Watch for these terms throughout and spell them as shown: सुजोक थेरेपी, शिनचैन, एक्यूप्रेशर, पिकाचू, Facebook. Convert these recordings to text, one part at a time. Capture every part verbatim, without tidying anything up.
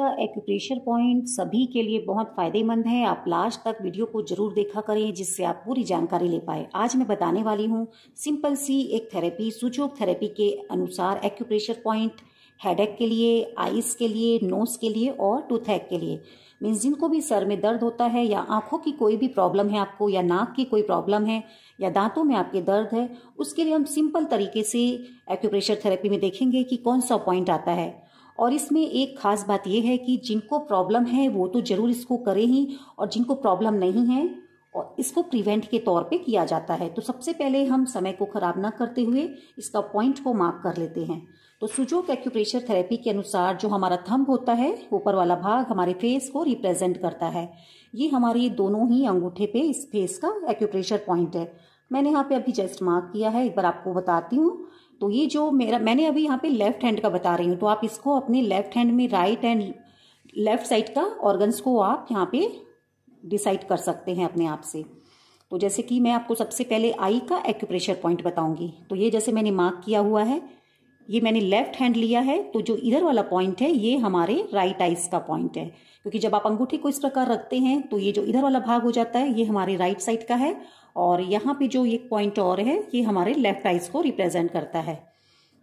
का एक्यूप्रेशर point सभी के लिए बहुत फ़ायदेमंद है। आप लास्ट तक वीडियो को जरूर देखा करें जिससे आप पूरी जानकारी ले पाए। आज मैं बताने वाली हूँ सिंपल सी एक थेरेपी, सुजोक थेरेपी के अनुसार एक्यूप्रेशर पॉइंट हेडेक के लिए, आइस के लिए, नोज़ के लिए और टूथेक के लिए। मीन्स जिनको भी सर में दर्द होता है या आँखों की कोई भी प्रॉब्लम है आपको, या नाक की कोई प्रॉब्लम है, या दांतों में आपके दर्द है, उसके लिए हम सिंपल तरीके से एक्यूप्रेशर थेरेपी में देखेंगे कि कौन सा पॉइंट आता है। और इसमें एक खास बात यह है कि जिनको प्रॉब्लम है वो तो ज़रूर इसको करें ही, और जिनको प्रॉब्लम नहीं है और इसको प्रिवेंट के तौर पे किया जाता है। तो सबसे पहले हम समय को ख़राब ना करते हुए इसका पॉइंट को मार्क कर लेते हैं। तो सुजोक एक्यूप्रेशर थेरेपी के अनुसार जो हमारा थंब होता है, ऊपर वाला भाग हमारे फेस को रिप्रेजेंट करता है। ये हमारे दोनों ही अंगूठे पे इस फेस का एक्यूप्रेशर पॉइंट है। मैंने यहाँ पे अभी जस्ट मार्क किया है, एक बार आपको बताती हूँ। तो ये जो मेरा मैंने अभी यहाँ पे लेफ्ट हैंड का बता रही हूँ, तो आप इसको अपने लेफ्ट हैंड में राइट एंड लेफ्ट साइड का ऑर्गन्स को आप यहाँ पे डिसाइड कर सकते हैं अपने आप से। तो जैसे कि मैं आपको सबसे पहले आई का एक्यूप्रेशर पॉइंट बताऊंगी। तो ये जैसे मैंने मार्क किया हुआ है, ये मैंने लेफ्ट हैंड लिया है, तो जो इधर वाला पॉइंट है ये हमारे राइट आइज का पॉइंट है। क्योंकि जब आप अंगूठे को इस प्रकार रखते हैं तो ये जो इधर वाला भाग हो जाता है ये हमारे राइट साइड का है, और यहाँ पे जो ये पॉइंट और है ये हमारे लेफ्ट आइज को रिप्रेजेंट करता है।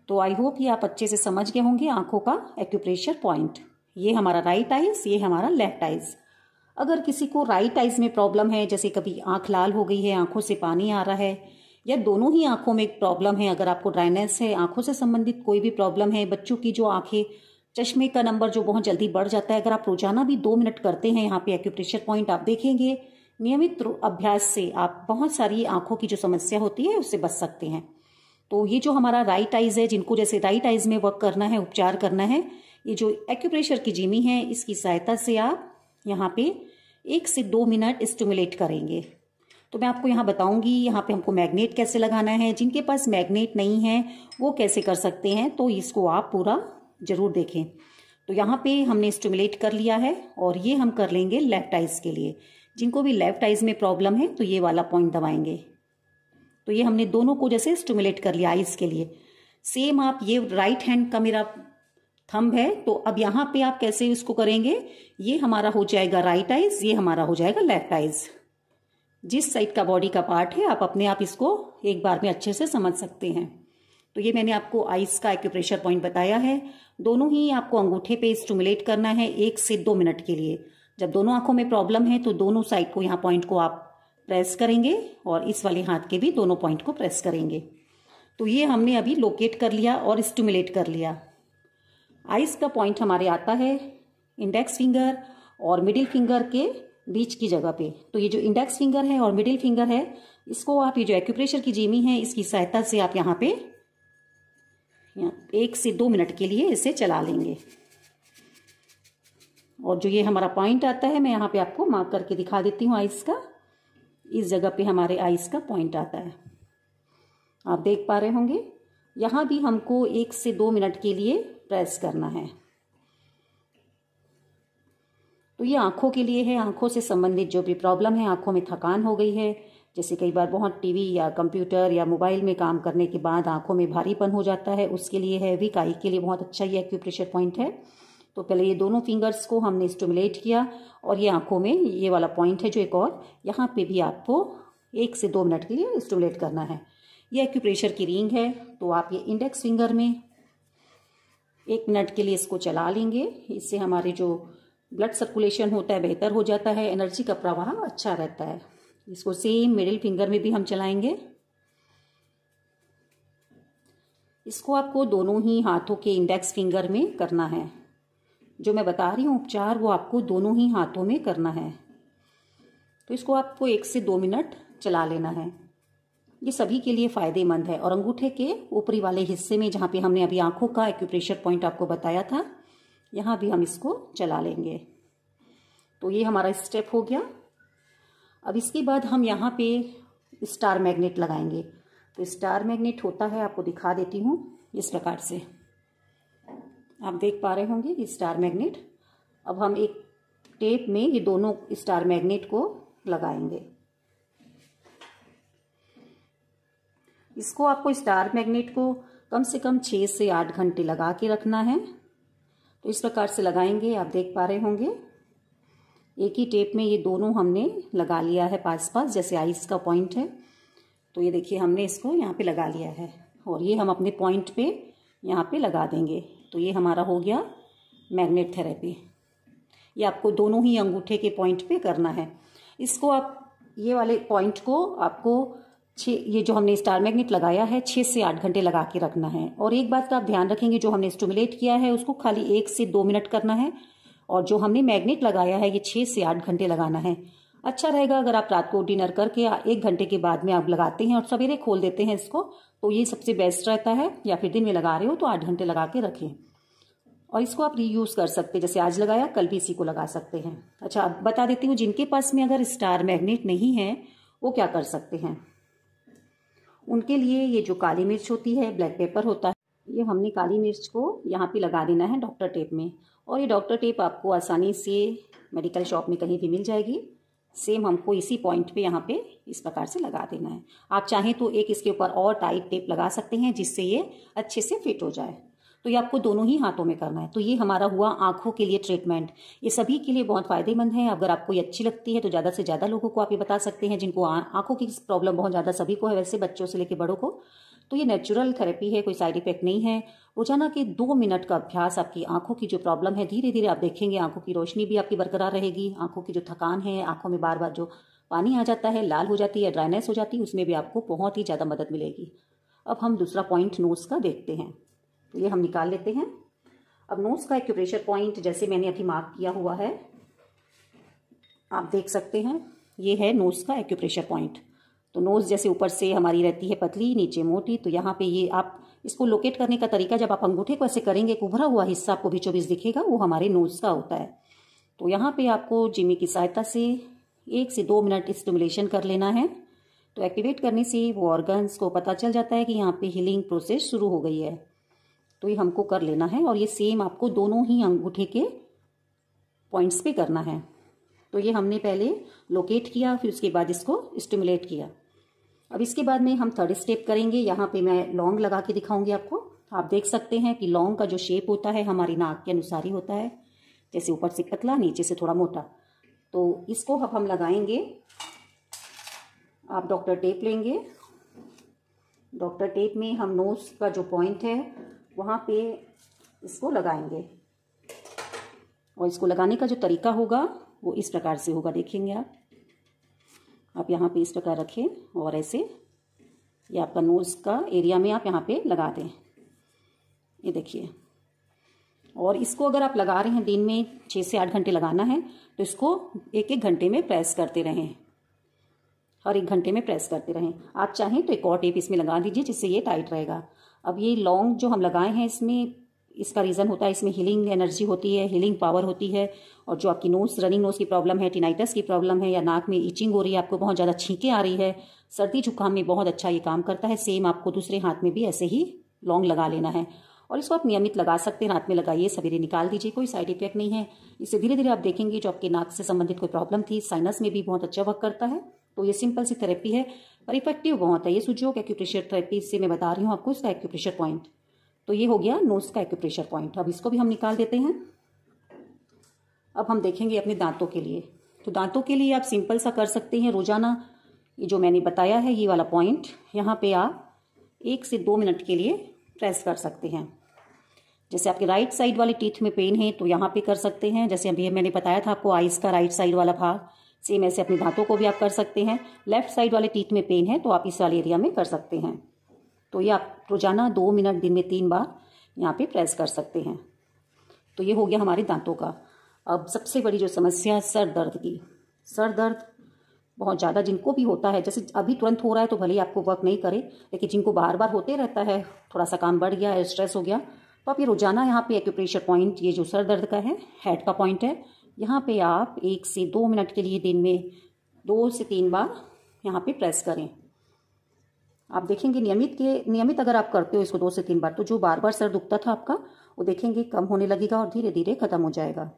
तो आई होप ये आप अच्छे से समझ गए होंगे आंखों का एक्यूप्रेशर पॉइंट। ये हमारा राइट आइज, ये हमारा लेफ्ट आइज। अगर किसी को राइट आइज में प्रॉब्लम है, जैसे कभी आंख लाल हो गई है, आंखों से पानी आ रहा है, या दोनों ही आंखों में एक प्रॉब्लम है, अगर आपको ड्राइनेस है, आंखों से संबंधित कोई भी प्रॉब्लम है, बच्चों की जो आंखें चश्मे का नंबर जो बहुत जल्दी बढ़ जाता है, अगर आप रोजाना भी दो मिनट करते हैं यहाँ पे एक्यूप्रेशर पॉइंट, आप देखेंगे नियमित अभ्यास से आप बहुत सारी आंखों की जो समस्या होती है उससे बच सकते हैं। तो ये जो हमारा राइट आइज है, जिनको जैसे राइट आइज में वर्क करना है, उपचार करना है, ये जो एक्यूप्रेशर की जिमी है इसकी सहायता से आप यहाँ पे एक से दो मिनट स्टिमुलेट करेंगे। तो मैं आपको यहाँ बताऊंगी यहाँ पे हमको मैग्नेट कैसे लगाना है। जिनके पास मैग्नेट नहीं है वो कैसे कर सकते हैं, तो इसको आप पूरा जरूर देखें। तो यहाँ पे हमने स्टिमुलेट कर लिया है, और ये हम कर लेंगे लेफ्ट आइज के लिए। जिनको भी लेफ्ट आइज में प्रॉब्लम है तो ये वाला पॉइंट दबाएंगे। तो ये हमने दोनों को जैसे स्टिमुलेट कर लिया आइज के लिए। सेम आप ये राइट हैंड का मेरा थंब है, तो अब यहाँ पे आप कैसे इसको करेंगे, ये हमारा हो जाएगा राइट आइज, ये हमारा हो जाएगा लेफ्ट आइज। जिस साइड का बॉडी का पार्ट है आप अपने आप इसको एक बार में अच्छे से समझ सकते हैं। तो ये मैंने आपको आइज का एक्यूप्रेशर पॉइंट बताया है। दोनों ही आपको अंगूठे पे स्टिमुलेट करना है एक से दो मिनट के लिए। जब दोनों आंखों में प्रॉब्लम है तो दोनों साइड को यहाँ पॉइंट को आप प्रेस करेंगे, और इस वाले हाथ के भी दोनों पॉइंट को प्रेस करेंगे। तो ये हमने अभी लोकेट कर लिया और स्टिमुलेट कर लिया। आइज का पॉइंट हमारे आता है इंडेक्स फिंगर और मिडिल फिंगर के बीच की जगह पे। तो ये जो इंडेक्स फिंगर है और मिडिल फिंगर है, इसको आप ये जो एक्यूप्रेशर की जिमी है इसकी सहायता से आप यहाँ पे एक से दो मिनट के लिए इसे चला लेंगे। और जो ये हमारा पॉइंट आता है मैं यहाँ पे आपको मार्क करके दिखा देती हूँ आइज का। इस जगह पे हमारे आइज का पॉइंट आता है, आप देख पा रहे होंगे। यहाँ भी हमको एक से दो मिनट के लिए प्रेस करना है। तो ये आंखों के लिए है, आंखों से संबंधित जो भी प्रॉब्लम है, आंखों में थकान हो गई है, जैसे कई बार बहुत टीवी या कंप्यूटर या मोबाइल में काम करने के बाद आंखों में भारीपन हो जाता है, उसके लिए है। वीक आई के लिए बहुत अच्छा ये एक्यूप्रेशर पॉइंट है। तो पहले ये दोनों फिंगर्स को हमने स्टिमुलेट किया, और ये आंखों में ये वाला पॉइंट है जो एक और, यहाँ पे भी आपको एक से दो मिनट के लिए स्टिमुलेट करना है। ये एक्यूप्रेशर की रिंग है, तो आप ये इंडेक्स फिंगर में एक मिनट के लिए इसको चला लेंगे। इससे हमारे जो ब्लड सर्कुलेशन होता है बेहतर हो जाता है, एनर्जी का प्रवाह अच्छा रहता है। इसको सेम मिडिल फिंगर में भी हम चलाएंगे। इसको आपको दोनों ही हाथों के इंडेक्स फिंगर में करना है। जो मैं बता रही हूँ उपचार वो आपको दोनों ही हाथों में करना है। तो इसको आपको एक से दो मिनट चला लेना है। ये सभी के लिए फ़ायदेमंद है। और अंगूठे के ऊपरी वाले हिस्से में जहाँ पे हमने अभी आंखों का एक्यूप्रेशर पॉइंट आपको बताया था, यहाँ भी हम इसको चला लेंगे। तो ये हमारा स्टेप हो गया। अब इसके बाद हम यहाँ पे स्टार मैग्नेट लगाएंगे। तो स्टार मैग्नेट होता है, आपको दिखा देती हूँ, इस प्रकार से आप देख पा रहे होंगे ये स्टार मैग्नेट। अब हम एक टेप में ये दोनों स्टार मैग्नेट को लगाएंगे। इसको आपको स्टार मैग्नेट को कम से कम छः से आठ घंटे लगा के रखना है। इस प्रकार से लगाएंगे। आप देख पा रहे होंगे एक ही टेप में ये दोनों हमने लगा लिया है पास पास, जैसे आइस का पॉइंट है तो ये देखिए हमने इसको यहाँ पे लगा लिया है और ये हम अपने पॉइंट पे यहाँ पे लगा देंगे। तो ये हमारा हो गया मैग्नेट थेरेपी। ये आपको दोनों ही अंगूठे के पॉइंट पे करना है। इसको आप ये वाले पॉइंट को आपको छः, ये जो हमने स्टार मैग्नेट लगाया है, छः से आठ घंटे लगा के रखना है। और एक बात का आप ध्यान रखेंगे, जो हमने स्टिमुलेट किया है उसको खाली एक से दो मिनट करना है और जो हमने मैग्नेट लगाया है ये छः से आठ घंटे लगाना है। अच्छा रहेगा अगर आप रात को डिनर करके एक घंटे के बाद में आप लगाते हैं और सवेरे खोल देते हैं इसको, तो ये सबसे बेस्ट रहता है। या फिर दिन में लगा रहे हो तो आठ घंटे लगा के रखें। और इसको आप रीयूज़ कर सकते हैं, जैसे आज लगाया कल भी इसी को लगा सकते हैं। अच्छा, अब बता देती हूँ जिनके पास में अगर स्टार मैग्नेट नहीं है वो क्या कर सकते हैं। उनके लिए ये जो काली मिर्च होती है, ब्लैक पेपर होता है, ये हमने काली मिर्च को यहाँ पे लगा देना है डॉक्टर टेप में। और ये डॉक्टर टेप आपको आसानी से मेडिकल शॉप में कहीं भी मिल जाएगी। सेम हमको इसी पॉइंट पे यहाँ पे इस प्रकार से लगा देना है। आप चाहें तो एक इसके ऊपर और टाइट टेप लगा सकते हैं जिससे ये अच्छे से फिट हो जाए। तो ये आपको दोनों ही हाथों में करना है। तो ये हमारा हुआ आंखों के लिए ट्रीटमेंट। ये सभी के लिए बहुत फ़ायदेमंद है। अगर आपको ये अच्छी लगती है तो ज़्यादा से ज़्यादा लोगों को आप ये बता सकते हैं जिनको आंखों की प्रॉब्लम बहुत ज़्यादा सभी को है, वैसे बच्चों से लेकर बड़ों को। तो ये नेचुरल थेरेपी है, कोई साइड इफेक्ट नहीं है। रोजाना के दो मिनट का अभ्यास आपकी आंखों की जो प्रॉब्लम है धीरे धीरे आप देखेंगे आंखों की रोशनी भी आपकी बरकरार रहेगी। आंखों की जो थकान है, आंखों में बार बार जो पानी आ जाता है, लाल हो जाती है, ड्राइनेस हो जाती है, उसमें भी आपको बहुत ही ज़्यादा मदद मिलेगी। अब हम दूसरा पॉइंट नोज़ का देखते हैं। तो ये हम निकाल लेते हैं। अब नोज़ का एक्यूप्रेशर पॉइंट जैसे मैंने अभी मार्क किया हुआ है, आप देख सकते हैं ये है नोज़ का एक्यूप्रेशर पॉइंट। तो नोज़ जैसे ऊपर से हमारी रहती है पतली, नीचे मोटी। तो यहाँ पे ये आप इसको लोकेट करने का तरीका, जब आप अंगूठे को ऐसे करेंगे एक उभरा हुआ हिस्सा आपको बीचों बीच दिखेगा, वो हमारे नोज़ का होता है। तो यहाँ पे आपको जिमी की सहायता से एक से दो मिनट स्टिमुलेशन कर लेना है। तो एक्टिवेट करने से वो ऑर्गन्स को पता चल जाता है कि यहाँ पे हीलिंग प्रोसेस शुरू हो गई है। तो ये हमको कर लेना है और ये सेम आपको दोनों ही अंगूठे के पॉइंट्स पे करना है। तो ये हमने पहले लोकेट किया, फिर उसके बाद इसको स्टिमुलेट किया। अब इसके बाद में हम थर्ड स्टेप करेंगे। यहाँ पे मैं लौंग लगा के दिखाऊंगी आपको। आप देख सकते हैं कि लौंग का जो शेप होता है हमारी नाक के अनुसार ही होता है, जैसे ऊपर से पतला, नीचे से थोड़ा मोटा। तो इसको अब हम लगाएंगे। आप डॉक्टर टेप लेंगे। डॉक्टर टेप में हम नोज़ का जो पॉइंट है वहाँ पे इसको लगाएंगे। और इसको लगाने का जो तरीका होगा वो इस प्रकार से होगा, देखेंगे आप। आप यहाँ पे इस प्रकार रखें और ऐसे ये आपका नोज़ का एरिया में आप यहाँ पे लगा दें, ये देखिए। और इसको अगर आप लगा रहे हैं दिन में छः से आठ घंटे लगाना है, तो इसको एक एक घंटे में प्रेस करते रहें, हर एक घंटे में प्रेस करते रहें। आप चाहें तो एक और टेप इसमें लगा दीजिए जिससे ये टाइट रहेगा। अब ये लौंग जो हम लगाए हैं इसमें इसका रीज़न होता है, इसमें हीलिंग एनर्जी होती है, हीलिंग पावर होती है। और जो आपकी नोज़, रनिंग नोज़ की प्रॉब्लम है, टिनाइटस की प्रॉब्लम है, या नाक में इचिंग हो रही है, आपको बहुत ज़्यादा छींकें आ रही है, सर्दी जुकाम में बहुत अच्छा ये काम करता है। सेम आपको दूसरे हाथ में भी ऐसे ही लौंग लगा लेना है और इसको आप नियमित लगा सकते हैं। रात में लगाइए, सवेरे निकाल दीजिए, कोई साइड इफेक्ट नहीं है। इससे धीरे धीरे आप देखेंगे जो आपके नाक से संबंधित कोई प्रॉब्लम थी, साइनस में भी बहुत अच्छा वर्क करता है। तो ये सिंपल सी थेरेपी है पर इफेक्टिव बहुत है। ये सुजोक एक्यूप्रेशर थेरेपी से मैं बता रही हूँ आपको, इसका एक्यूप्रेशर पॉइंट। तो ये हो गया नोज़ का एक्यूप्रेशर पॉइंट। अब इसको भी हम निकाल देते हैं। अब हम देखेंगे अपने दांतों के लिए। तो दांतों के लिए आप सिंपल सा कर सकते हैं। रोजाना ये जो मैंने बताया है ये वाला पॉइंट, यहाँ पे आप एक से दो मिनट के लिए प्रेस कर सकते हैं। जैसे आपके राइट साइड वाले टीथ में पेन है तो यहाँ पे कर सकते हैं, जैसे अभी मैंने बताया था आपको आइस का राइट साइड वाला भाग। सेम ऐसे अपने दांतों को भी आप कर सकते हैं। लेफ्ट साइड वाले टीथ में पेन है तो आप इस वाले एरिया में कर सकते हैं। तो ये आप रोजाना दो मिनट, दिन में तीन बार यहाँ पे प्रेस कर सकते हैं। तो ये हो गया हमारे दांतों का। अब सबसे बड़ी जो समस्या है सर दर्द की। सर दर्द बहुत ज़्यादा जिनको भी होता है, जैसे अभी तुरंत हो रहा है तो भले ही आपको वर्क नहीं करे, लेकिन जिनको बार बार होते रहता है, थोड़ा सा काम बढ़ गया है, स्ट्रेस हो गया, तो आप ये रोजाना यहाँ पे एक्यूप्रेशर पॉइंट, ये जो सर दर्द का है, हेड का पॉइंट है, यहाँ पे आप एक से दो मिनट के लिए दिन में दो से तीन बार यहाँ पे प्रेस करें। आप देखेंगे नियमित के नियमित अगर आप करते हो इसको दो से तीन बार, तो जो बार बार सर दुखता था आपका वो देखेंगे कम होने लगेगा और धीरे धीरे ख़त्म हो जाएगा।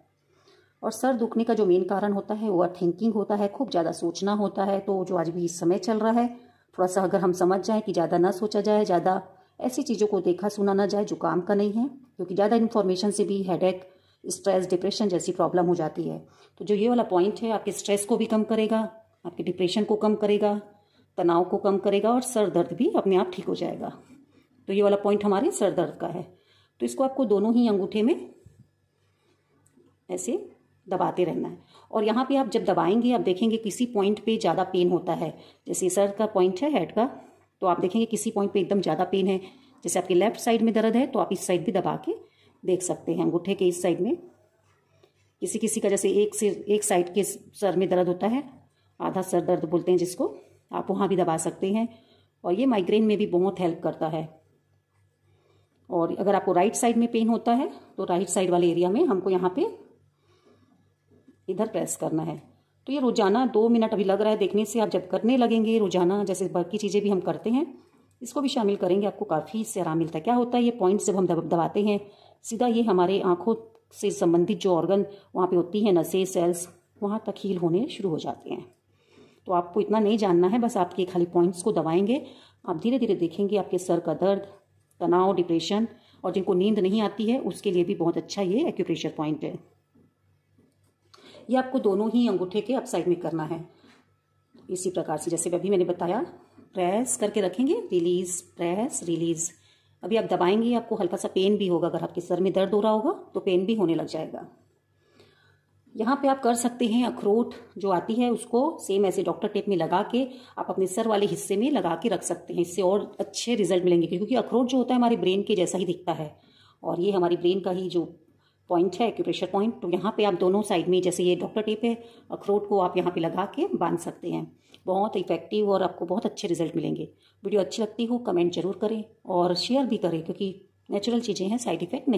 और सर दुखने का जो मेन कारण होता है ओवर थिंकिंग होता है, खूब ज़्यादा सोचना होता है। तो जो आज भी इस समय चल रहा है, थोड़ा सा अगर हम समझ जाएँ कि ज़्यादा ना सोचा जाए, ज़्यादा ऐसी चीज़ों को देखा सुना ना जाए जो काम का नहीं है, क्योंकि ज़्यादा इन्फॉर्मेशन से भी हेडेक स्ट्रेस डिप्रेशन जैसी प्रॉब्लम हो जाती है। तो जो ये वाला पॉइंट है आपके स्ट्रेस को भी कम करेगा, आपके डिप्रेशन को कम करेगा, तनाव को कम करेगा और सर दर्द भी अपने आप ठीक हो जाएगा। तो ये वाला पॉइंट हमारे सर दर्द का है। तो इसको आपको दोनों ही अंगूठे में ऐसे दबाते रहना है। और यहाँ पे आप जब दबाएंगे आप देखेंगे किसी पॉइंट पे ज़्यादा पेन होता है, जैसे सर का पॉइंट है हेड का, तो आप देखेंगे किसी पॉइंट पे एकदम ज़्यादा पेन है। जैसे आपके लेफ्ट साइड में दर्द है तो आप इस साइड भी दबा के देख सकते हैं, अंगूठे के इस साइड में। किसी किसी का जैसे एक से एक साइड के सर में दर्द होता है, आधा सर दर्द बोलते हैं जिसको, आप वहाँ भी दबा सकते हैं। और ये माइग्रेन में भी बहुत हेल्प करता है। और अगर आपको राइट साइड में पेन होता है तो राइट साइड वाले एरिया में हमको यहाँ पे इधर प्रेस करना है। तो ये रोजाना दो मिनट अभी लग रहा है देखने से, आप जब करने लगेंगे रोजाना, जैसे बाकी चीज़ें भी हम करते हैं, इसको भी शामिल करेंगे, आपको काफ़ी इससे आराम मिलता है। क्या होता है, ये पॉइंट जब हम दबाते हैं सीधा ये हमारे आँखों से संबंधित जो ऑर्गन वहाँ पे होती है, नसें, सेल्स, वहाँ तक हील होने शुरू हो जाते हैं। तो आपको इतना नहीं जानना है, बस आपके खाली पॉइंट्स को दबाएंगे, आप धीरे धीरे देखेंगे आपके सर का दर्द, तनाव, डिप्रेशन और जिनको नींद नहीं आती है उसके लिए भी बहुत अच्छा ये एक्यूप्रेशर पॉइंट है। ये आपको दोनों ही अंगूठे के अप साइड में करना है। इसी प्रकार से जैसे अभी मैंने बताया, प्रेस करके रखेंगे, रिलीज, प्रेस, रिलीज। अभी आप दबाएंगे आपको हल्का सा पेन भी होगा, अगर आपके सर में दर्द हो रहा होगा तो पेन भी होने लग जाएगा। यहाँ पे आप कर सकते हैं अखरोट जो आती है उसको सेम ऐसे डॉक्टर टेप में लगा के आप अपने सर वाले हिस्से में लगा के रख सकते हैं, इससे और अच्छे रिजल्ट मिलेंगे। क्योंकि अखरोट जो होता है हमारे ब्रेन के जैसा ही दिखता है और ये हमारी ब्रेन का ही जो पॉइंट है एक्यूप्रेशर पॉइंट। तो यहाँ पे आप दोनों साइड में, जैसे ये डॉक्टर टेप है, अखरोट को आप यहाँ पे लगा के बांध सकते हैं। बहुत इफेक्टिव और आपको बहुत अच्छे रिजल्ट मिलेंगे। वीडियो अच्छी लगती हो कमेंट जरूर करें और शेयर भी करें, क्योंकि नेचुरल चीज़ें हैं, साइड इफेक्ट नहीं।